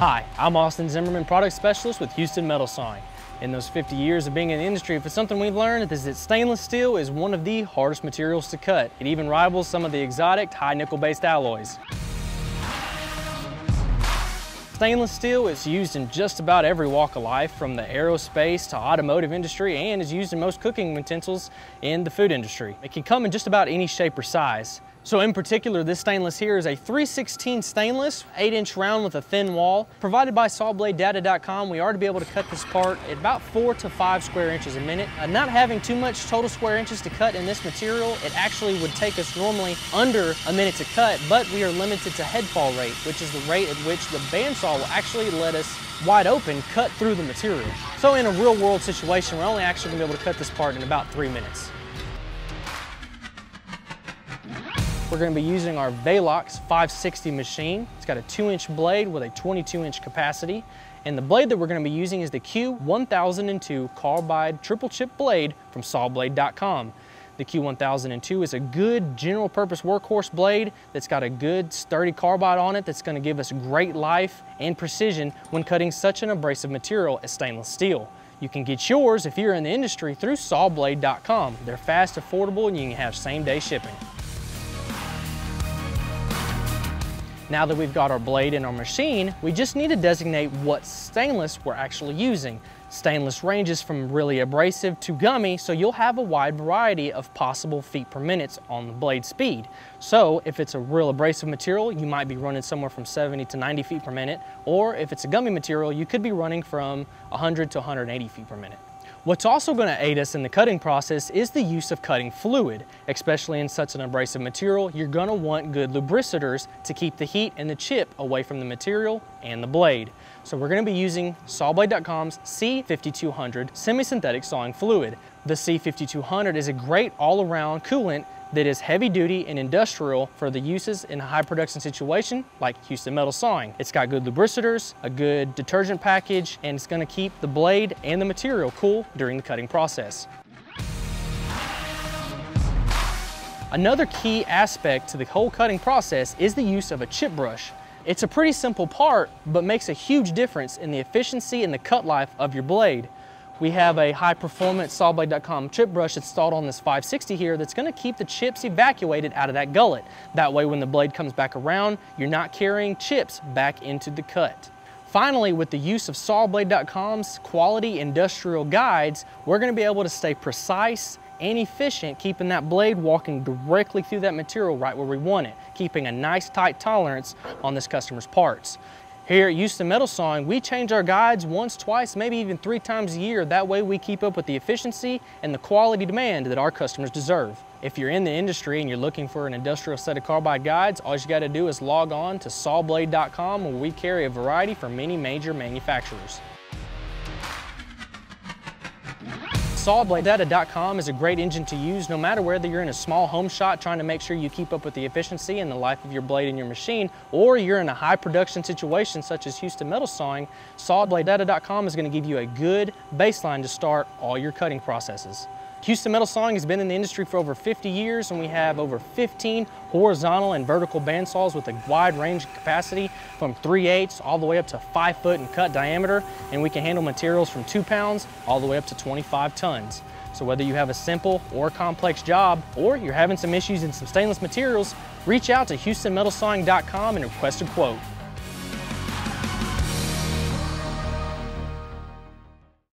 Hi, I'm Austin Zimmerman, product specialist with Houston Metal Sawing. In those 50 years of being in the industry, if it's something we've learned is that stainless steel is one of the hardest materials to cut. It even rivals some of the exotic high nickel-based alloys. Stainless steel is used in just about every walk of life, from the aerospace to automotive industry, and is used in most cooking utensils in the food industry. It can come in just about any shape or size. So in particular, this stainless here is a 3/16 stainless, 8-inch round with a thin wall. Provided by SawBladeData.com, we are to be able to cut this part at about 4 to 5 square inches a minute. Not having too much total square inches to cut in this material, it actually would take us normally under a minute to cut, but we are limited to headfall rate, which is the rate at which the bandsaw will actually let us wide open cut through the material. So in a real world situation, we're only actually gonna be able to cut this part in about 3 minutes. We're going to be using our Velox 560 machine. It's got a 2-inch blade with a 22-inch capacity. And the blade that we're going to be using is the Q1002 carbide triple chip blade from SawBlade.com. The Q1002 is a good general purpose workhorse blade that's got a good sturdy carbide on it that's going to give us great life and precision when cutting such an abrasive material as stainless steel. You can get yours if you're in the industry through SawBlade.com. They're fast, affordable, and you can have same-day shipping. Now that we've got our blade in our machine, we just need to designate what stainless we're actually using. Stainless ranges from really abrasive to gummy, so you'll have a wide variety of possible feet per minute on the blade speed. So if it's a real abrasive material, you might be running somewhere from 70 to 90 feet per minute, or if it's a gummy material, you could be running from 100 to 180 feet per minute. What's also going to aid us in the cutting process is the use of cutting fluid. Especially in such an abrasive material, you're going to want good lubricitors to keep the heat and the chip away from the material and the blade. So we're going to be using SawBlade.com's C5200 semi-synthetic sawing fluid. The C5200 is a great all-around coolant that is heavy-duty and industrial for the uses in a high-production situation like Houston Metal Sawing. It's got good lubricitors, a good detergent package, and it's going to keep the blade and the material cool during the cutting process. Another key aspect to the whole cutting process is the use of a chip brush. It's a pretty simple part, but makes a huge difference in the efficiency and the cut life of your blade. We have a high-performance SawBlade.com chip brush installed on this 560 here that's going to keep the chips evacuated out of that gullet. That way when the blade comes back around, you're not carrying chips back into the cut. Finally, with the use of SawBlade.com's quality industrial guides, we're going to be able to stay precise and efficient, keeping that blade walking directly through that material right where we want it, keeping a nice tight tolerance on this customer's parts. Here at Houston Metal Sawing, we change our guides once, twice, maybe even 3 times a year. That way we keep up with the efficiency and the quality demand that our customers deserve. If you're in the industry and you're looking for an industrial set of carbide guides, all you gotta do is log on to sawblade.com, where we carry a variety from many major manufacturers. SawBladeData.com is a great engine to use no matter whether you're in a small home shop trying to make sure you keep up with the efficiency and the life of your blade and your machine, or you're in a high production situation such as Houston Metal Sawing. SawBladeData.com is going to give you a good baseline to start all your cutting processes. Houston Metal Sawing has been in the industry for over 50 years, and we have over 15 horizontal and vertical bandsaws with a wide range of capacity from 3/8 all the way up to 5 foot in cut diameter, and we can handle materials from 2 pounds all the way up to 25 tons. So whether you have a simple or complex job, or you're having some issues in some stainless materials, reach out to HoustonMetalSawing.com and request a quote.